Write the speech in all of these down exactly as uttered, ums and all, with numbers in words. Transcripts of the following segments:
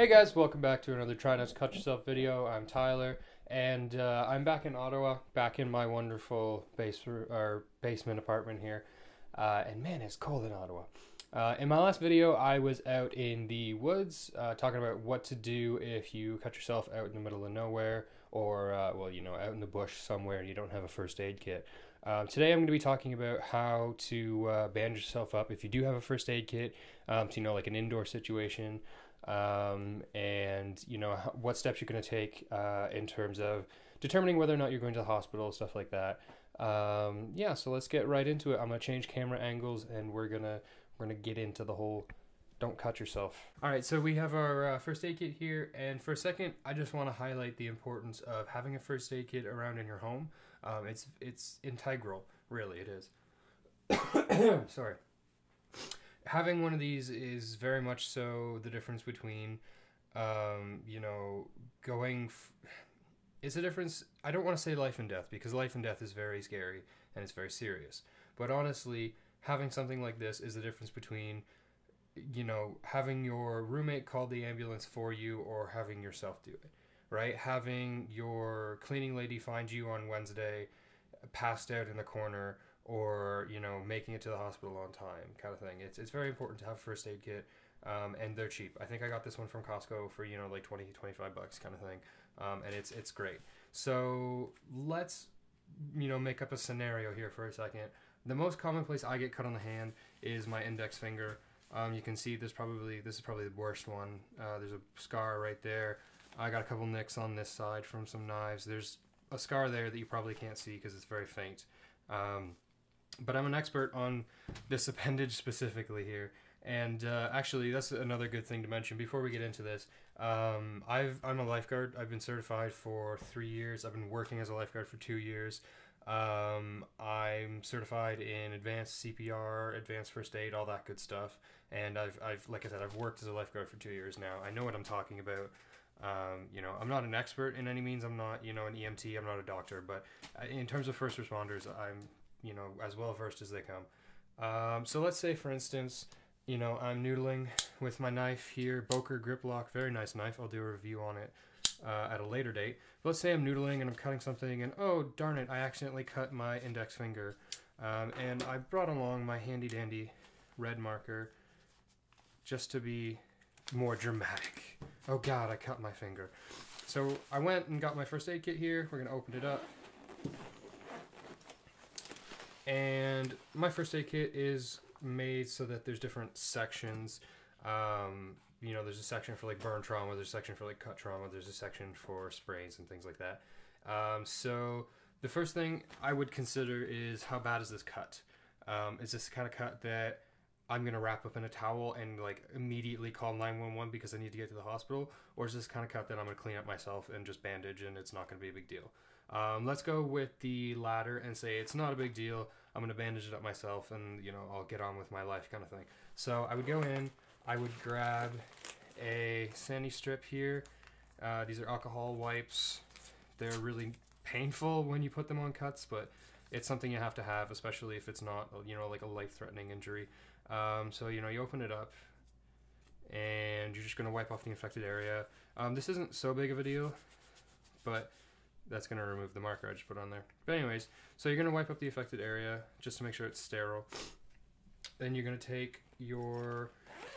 Hey guys, welcome back to another Try Not To Cut Yourself video. I'm Tyler, and uh, I'm back in Ottawa, back in my wonderful base or basement apartment here. Uh, and man, it's cold in Ottawa. Uh, in my last video, I was out in the woods uh, talking about what to do if you cut yourself out in the middle of nowhere, or uh, well, you know, out in the bush somewhere and you don't have a first aid kit. Uh, today I'm going to be talking about how to uh, bandage yourself up if you do have a first aid kit, um, so you know, like an indoor situation. Um, and you know, what steps you're going to take, uh, in terms of determining whether or not you're going to the hospital, stuff like that. Um, yeah, so let's get right into it. I'm going to change camera angles and we're going to, we're going to get into the whole, don't cut yourself. All right. So we have our uh, first aid kit here. And for a second, I just want to highlight the importance of having a first aid kit around in your home. Um, it's, it's integral, really it is. Sorry. Having one of these is very much so the difference between, um, you know, going... F it's a difference... I don't want to say life and death, because life and death is very scary, and it's very serious. But honestly, having something like this is the difference between, you know, having your roommate call the ambulance for you or having yourself do it, right? Having your cleaning lady find you on Wednesday, passed out in the corner, or, you know, making it to the hospital on time kind of thing. It's, it's very important to have a first aid kit, um, and they're cheap. I think I got this one from Costco for, you know, like twenty, twenty-five bucks kind of thing, um, and it's, it's great. So let's, you know, make up a scenario here for a second. The most common place I get cut on the hand is my index finger. Um, you can see there's probably, this is probably the worst one. Uh, there's a scar right there. I got a couple nicks on this side from some knives. There's a scar there that you probably can't see because it's very faint. Um, But I'm an expert on this appendage specifically here, and uh, actually that's another good thing to mention before we get into this. Um, I've, I'm a lifeguard. I've been certified for three years. I've been working as a lifeguard for two years. Um, I'm certified in advanced C P R, advanced first aid, all that good stuff. And I've, I've, like I said, I've worked as a lifeguard for two years now. I know what I'm talking about. Um, you know, I'm not an expert in any means. I'm not, you know, an E M T. I'm not a doctor. But in terms of first responders, I'm... you know, as well versed as they come. Um, so let's say, for instance, you know, I'm noodling with my knife here, Böker Grip-Lock, very nice knife. I'll do a review on it uh, at a later date. But let's say I'm noodling and I'm cutting something, and oh darn it, I accidentally cut my index finger. Um, and I brought along my handy dandy red marker just to be more dramatic. Oh God, I cut my finger. So I went and got my first aid kit here. We're gonna open it up. And my first aid kit is made so that there's different sections. Um, you know, there's a section for like burn trauma, there's a section for like cut trauma, there's a section for sprains and things like that. Um, so the first thing I would consider is, how bad is this cut? Um, is this the kind of cut that I'm gonna wrap up in a towel and like immediately call nine one one because I need to get to the hospital? Or is this kind of cut that I'm gonna clean up myself and just bandage and it's not gonna be a big deal? Um, let's go with the latter and say it's not a big deal. I'm going to bandage it up myself and, you know, I'll get on with my life kind of thing. So I would go in, I would grab a Steri-Strip here. Uh, these are alcohol wipes. They're really painful when you put them on cuts, but it's something you have to have, especially if it's not, you know, like a life-threatening injury. Um, so, you know, you open it up and you're just going to wipe off the infected area. Um, this isn't so big of a deal, but... that's going to remove the marker I just put on there. But anyways, so you're going to wipe up the affected area just to make sure it's sterile. Then you're going to take your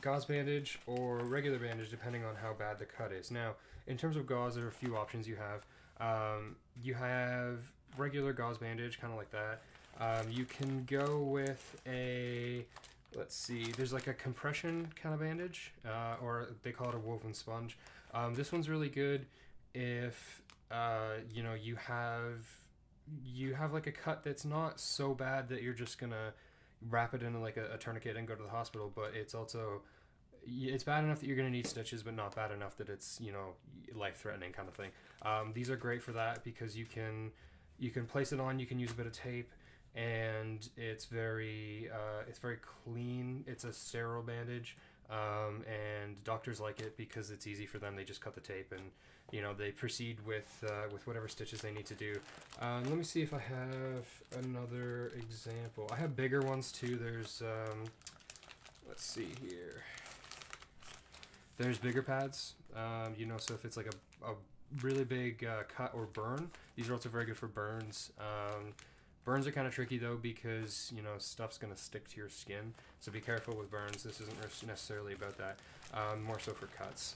gauze bandage or regular bandage, depending on how bad the cut is. Now, in terms of gauze, there are a few options you have. Um, you have regular gauze bandage, kind of like that. Um, you can go with a, let's see, there's like a compression kind of bandage, uh, or they call it a woven sponge. Um, this one's really good if... Uh, you know, you have, you have like a cut that's not so bad that you're just gonna wrap it in like a, a tourniquet and go to the hospital, but it's also, it's bad enough that you're gonna need stitches, but not bad enough that it's, you know, life-threatening kind of thing. Um, these are great for that because you can, you can place it on, you can use a bit of tape, and it's very, uh, it's very clean. It's a sterile bandage. Um, and doctors like it because it's easy for them. They just cut the tape and, you know, they proceed with, uh, with whatever stitches they need to do. Um, let me see if I have another example. I have bigger ones too. There's, um, let's see here. There's bigger pads, um, you know, so if it's like a, a really big uh, cut or burn, these are also very good for burns. Um, burns are kind of tricky though, because, you know, stuff's going to stick to your skin, so be careful with burns. This isn't necessarily about that, um, more so for cuts.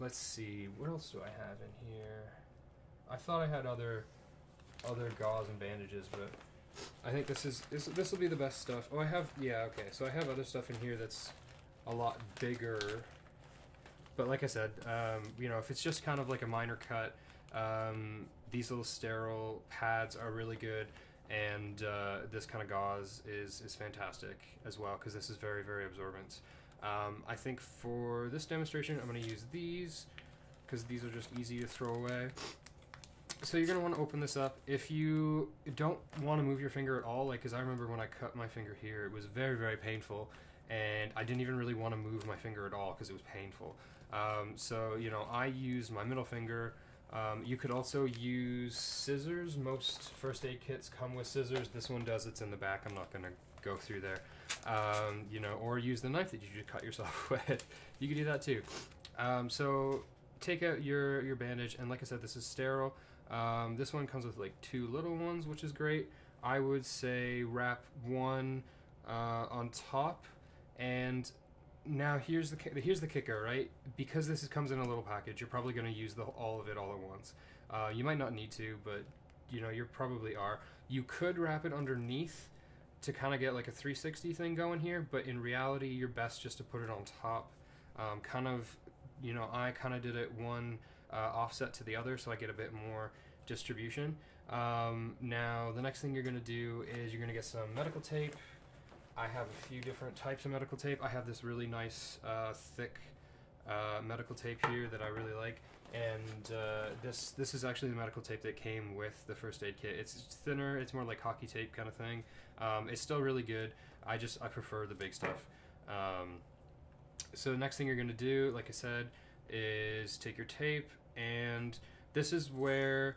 Let's see, what else do I have in here? I thought I had other other gauze and bandages, but I think this is this this will be the best stuff. Oh, I have, yeah, okay, so I have other stuff in here that's a lot bigger. But like I said, um, you know, if it's just kind of like a minor cut, um, these little sterile pads are really good, and uh, this kind of gauze is, is fantastic as well, because this is very, very absorbent. Um, I think for this demonstration, I'm going to use these, because these are just easy to throw away. So you're going to want to open this up. If you don't want to move your finger at all, like, because I remember when I cut my finger here, it was very, very painful. And I didn't even really want to move my finger at all because it was painful. Um, so, you know, I use my middle finger. Um, you could also use scissors. Most first aid kits come with scissors. This one does. It's in the back. I'm not going to go through there. Um, you know, or use the knife that you just cut yourself with. You could do that too. Um, so take out your, your bandage. And like I said, this is sterile. Um, this one comes with like two little ones, which is great. I would say wrap one uh, on top. And now here's the here's the kicker, right? Because this is, comes in a little package, you're probably going to use the, all of it all at once. Uh, you might not need to, but you know, you probably are. You could wrap it underneath to kind of get like a three sixty thing going here, but in reality, you're best just to put it on top. Um, kind of, you know, I kind of did it one uh, offset to the other, so I get a bit more distribution. Um, now, the next thing you're going to do is you're going to get some medical tape. I have a few different types of medical tape. I have this really nice uh, thick uh, medical tape here that I really like, and uh, this this is actually the medical tape that came with the first aid kit. It's thinner, it's more like hockey tape kind of thing. Um, it's still really good. I just I prefer the big stuff. Um, so the next thing you're going to do, like I said, is take your tape, and this is where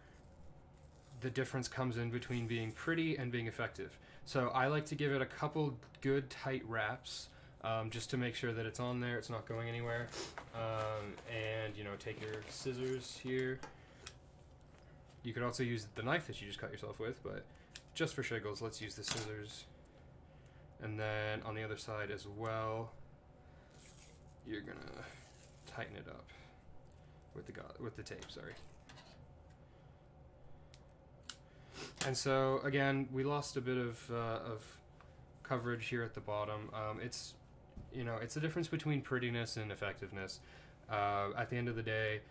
the difference comes in between being pretty and being effective. So I like to give it a couple good tight wraps, um, just to make sure that it's on there, it's not going anywhere. Um, and you know, take your scissors here. You could also use the knife that you just cut yourself with, but just for shiggles, let's use the scissors. And then on the other side as well, you're gonna tighten it up with the with the tape, sorry. And so again, we lost a bit of, uh, of coverage here at the bottom. Um, it's, you know, it's the difference between prettiness and effectiveness. Uh, at the end of the day,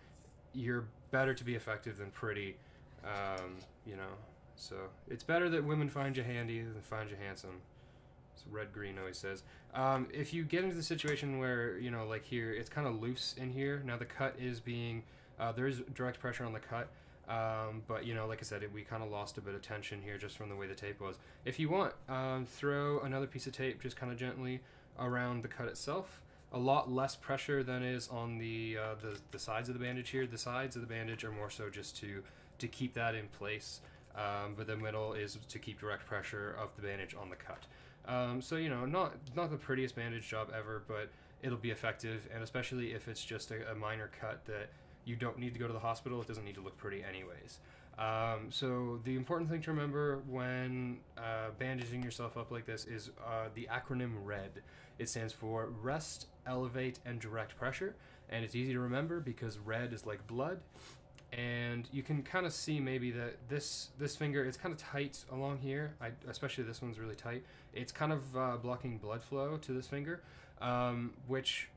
you're better to be effective than pretty. Um, you know, so it's better that women find you handy than find you handsome. So Red Green always says. Um, if you get into the situation where, you know, like here, it's kind of loose in here. Now the cut is being, uh, there is direct pressure on the cut. Um, but you know, like I said, it, we kind of lost a bit of tension here just from the way the tape was. If you want, um, throw another piece of tape just kind of gently around the cut itself. A lot less pressure than is on the, uh, the the sides of the bandage here. The sides of the bandage are more so just to to keep that in place, um, but the middle is to keep direct pressure of the bandage on the cut. Um, so you know, not not the prettiest bandage job ever, but it'll be effective, and especially if it's just a, a minor cut that you don't need to go to the hospital, it doesn't need to look pretty anyways. Um, so the important thing to remember when uh, bandaging yourself up like this is uh, the acronym RED. It stands for Rest, Elevate, and Direct Pressure, and it's easy to remember because red is like blood, and you can kind of see maybe that this this finger, it's kind of tight along here, I, especially this one's really tight. It's kind of uh, blocking blood flow to this finger, um, which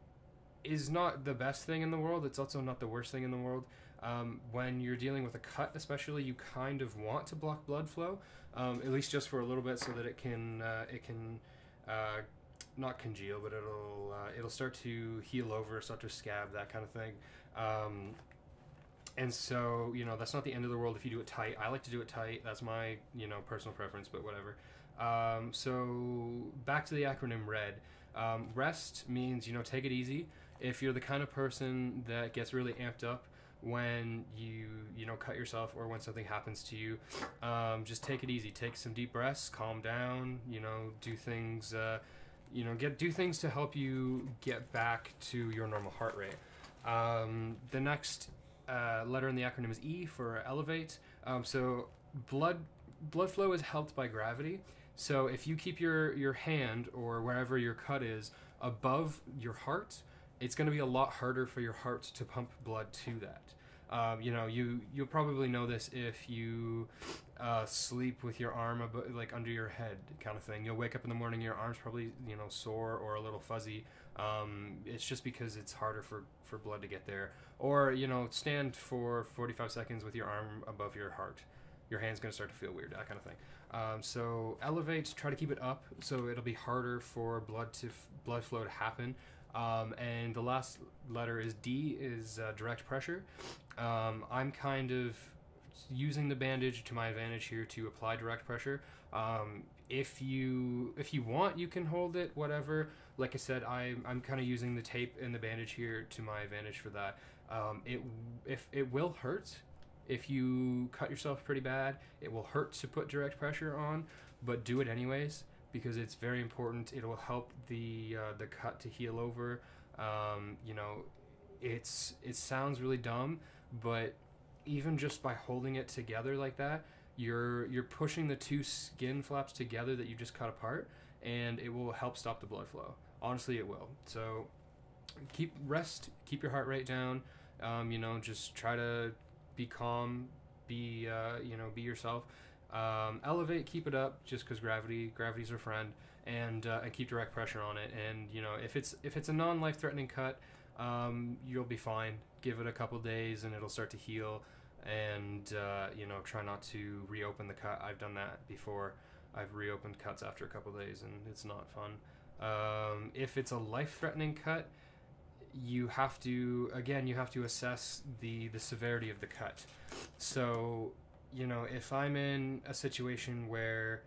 is not the best thing in the world. It's also not the worst thing in the world. Um, when you're dealing with a cut especially, you kind of want to block blood flow, um, at least just for a little bit, so that it can uh, it can uh, not congeal, but it'll uh, it'll start to heal over, start to scab, that kind of thing. Um, and so, you know, that's not the end of the world if you do it tight. I like to do it tight. That's my, you know, personal preference, but whatever. Um, so back to the acronym RED. Um, rest means, you know, take it easy. If you're the kind of person that gets really amped up when you, you know, cut yourself or when something happens to you, um, just take it easy. Take some deep breaths, calm down, you know, do things, uh, you know, get do things to help you get back to your normal heart rate. Um, the next uh, letter in the acronym is E for elevate. Um, so blood blood flow is helped by gravity. So if you keep your, your hand or wherever your cut is above your heart, it's going to be a lot harder for your heart to pump blood to that. Um, you know, you you'll probably know this if you uh, sleep with your arm ab like under your head, kind of thing. You'll wake up in the morning, your arm's probably you know sore or a little fuzzy. Um, it's just because it's harder for for blood to get there. Or you know, stand for forty-five seconds with your arm above your heart. Your hand's going to start to feel weird, that kind of thing. Um, so elevate, try to keep it up, so it'll be harder for blood to f blood flow to happen. Um, and the last letter is D, is uh, direct pressure. Um, I'm kind of using the bandage to my advantage here to apply direct pressure. Um, if you if you want, you can hold it, whatever. Like I said, I, I'm kind of using the tape and the bandage here to my advantage for that. Um, it if it will hurt. If you cut yourself pretty bad, it will hurt to put direct pressure on, but do it anyways, because it's very important. It will help the uh, the cut to heal over. Um, you know, it's it sounds really dumb, but even just by holding it together like that, you're you're pushing the two skin flaps together that you just cut apart, and it will help stop the blood flow. Honestly, it will. So keep rest, keep your heart rate down. Um, you know, just try to be calm, be uh, you know, be yourself. Um, elevate, keep it up, just because gravity, gravity's our friend, and uh, and keep direct pressure on it. And you know, if it's if it's a non-life-threatening cut, um, you'll be fine. Give it a couple days, and it'll start to heal. And uh, you know, try not to reopen the cut. I've done that before. I've reopened cuts after a couple days, and it's not fun. Um, if it's a life-threatening cut, you have to again, you have to assess the the severity of the cut. So, you know, if I'm in a situation where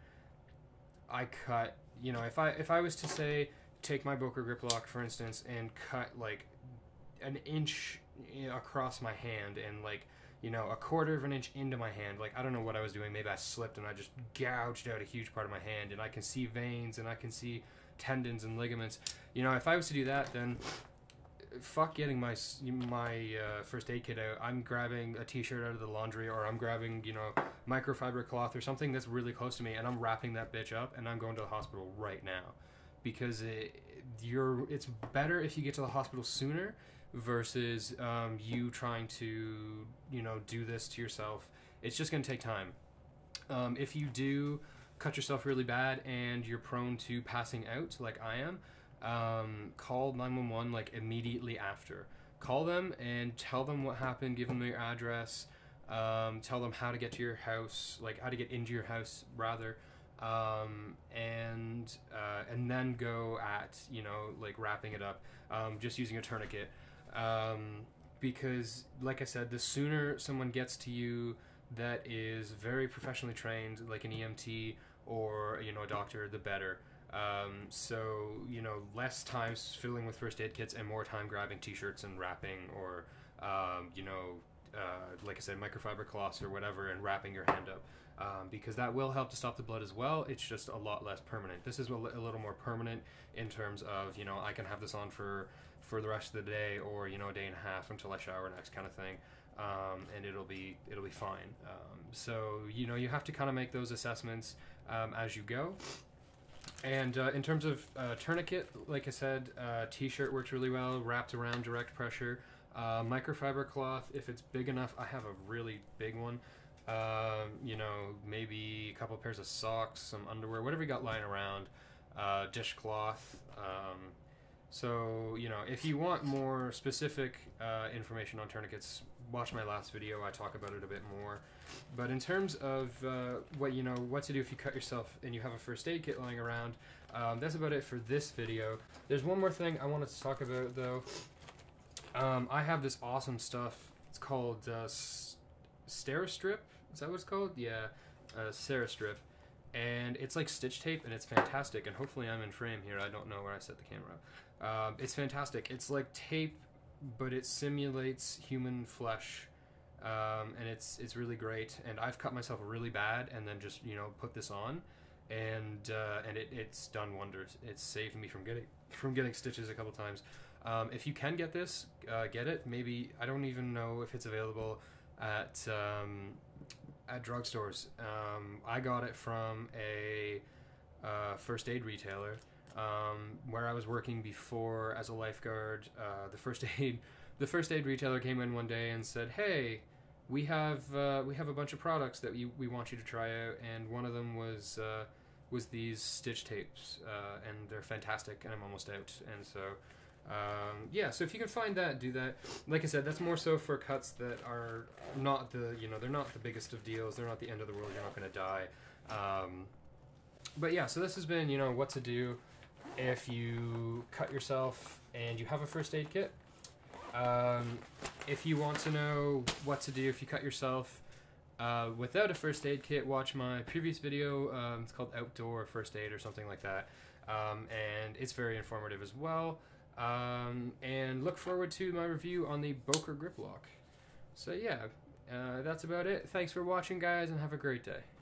I cut, you know, if I if I was to say take my Böker Grip-Lock for instance and cut like an inch across my hand and like you know a quarter of an inch into my hand, like I don't know what I was doing. Maybe I slipped and I just gouged out a huge part of my hand, and I can see veins and I can see tendons and ligaments. You know, if I was to do that, then fuck getting my my uh, first aid kit out. I'm grabbing a t-shirt out of the laundry, or I'm grabbing, you know, microfiber cloth or something that's really close to me, and I'm wrapping that bitch up, and I'm going to the hospital right now. Because it, you're, it's better if you get to the hospital sooner versus um, you trying to, you know, do this to yourself. It's just going to take time. Um, if you do cut yourself really bad and you're prone to passing out like I am, Um, call nine one one like immediately after. Call them and tell them what happened, give them your address, um, tell them how to get to your house, like how to get into your house rather, um, and uh, and then go at, you know, like wrapping it up, um, just using a tourniquet. Um, because, like I said, the sooner someone gets to you that is very professionally trained, like an E M T or, you know, a doctor, the better. Um, so, you know, less time filling with first aid kits and more time grabbing t-shirts and wrapping, or, um, you know, uh, like I said, microfiber cloths or whatever, and wrapping your hand up, um, because that will help to stop the blood as well. It's just a lot less permanent. This is a, li a little more permanent in terms of, you know, I can have this on for, for the rest of the day, or, you know, a day and a half until I shower next, kind of thing. Um, and it'll be, it'll be fine. Um, so, you know, you have to kind of make those assessments, um, as you go. And uh, in terms of uh, tourniquet, like I said, uh, t-shirt works really well, wrapped around direct pressure. Uh, microfiber cloth, if it's big enough, I have a really big one. Uh, you know, maybe a couple pairs of socks, some underwear, whatever you got lying around. Uh, dishcloth. Um, so, you know, if you want more specific uh, information on tourniquets, watch my last video. I talk about it a bit more. But in terms of uh, what you know, what to do if you cut yourself and you have a first aid kit lying around, um, that's about it for this video. There's one more thing I wanted to talk about though. Um, I have this awesome stuff. It's called uh, Steri-Strip. Is that what it's called? Yeah, uh, Steri-Strip, and it's like stitch tape, and it's fantastic. And hopefully I'm in frame here. I don't know where I set the camera. Uh, it's fantastic. It's like tape, but it simulates human flesh. Um, and it's it's really great, and I've cut myself really bad and then just you know put this on, and uh, and it, it's done wonders. It's saved me from getting from getting stitches a couple times. Um, if you can get this, uh, get it. Maybe, I don't even know if it's available at um, at drugstores. Um, I got it from a uh, first aid retailer. Um, where I was working before as a lifeguard, uh, the first aid, the first aid retailer came in one day and said, "Hey, we have uh, we have a bunch of products that we we want you to try out, and one of them was uh, was these stitch tapes, uh, and they're fantastic, and I'm almost out." And so, um, yeah, so if you can find that, do that. Like I said, that's more so for cuts that are not the you know they're not the biggest of deals, they're not the end of the world, you're not going to die. Um, but yeah, so this has been you know what to do if you cut yourself and you have a first aid kit. Um, if you want to know what to do if you cut yourself uh, without a first aid kit, watch my previous video. Um, it's called Outdoor First Aid or something like that. Um, and it's very informative as well. Um, and look forward to my review on the Böker Grip-Lock. So yeah, uh, that's about it. Thanks for watching, guys, and have a great day.